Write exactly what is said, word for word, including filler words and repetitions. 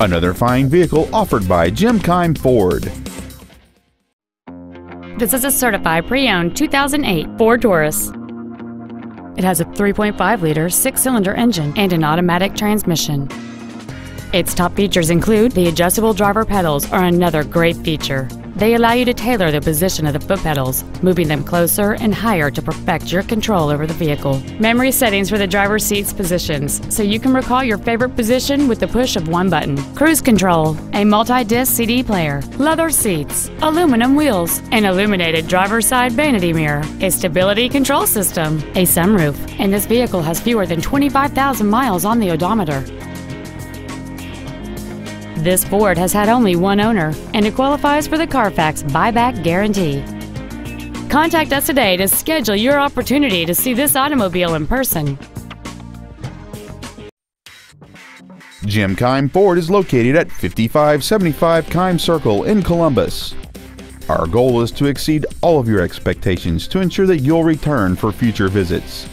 Another fine vehicle offered by Jim Keim Ford. This is a certified pre-owned two thousand eight Ford Taurus. It has a three point five liter six-cylinder engine and an automatic transmission. Its top features include the adjustable driver pedals are another great feature. They allow you to tailor the position of the foot pedals, moving them closer and higher to perfect your control over the vehicle. Memory settings for the driver's seat's positions, so you can recall your favorite position with the push of one button. Cruise control, a multi-disc C D player, leather seats, aluminum wheels, an illuminated driver's side vanity mirror, a stability control system, a sunroof, and this vehicle has fewer than twenty-five thousand miles on the odometer. This Ford has had only one owner, and it qualifies for the Carfax buyback guarantee. Contact us today to schedule your opportunity to see this automobile in person. Jim Keim Ford is located at fifty-five seventy-five Keim Circle in Columbus. Our goal is to exceed all of your expectations to ensure that you'll return for future visits.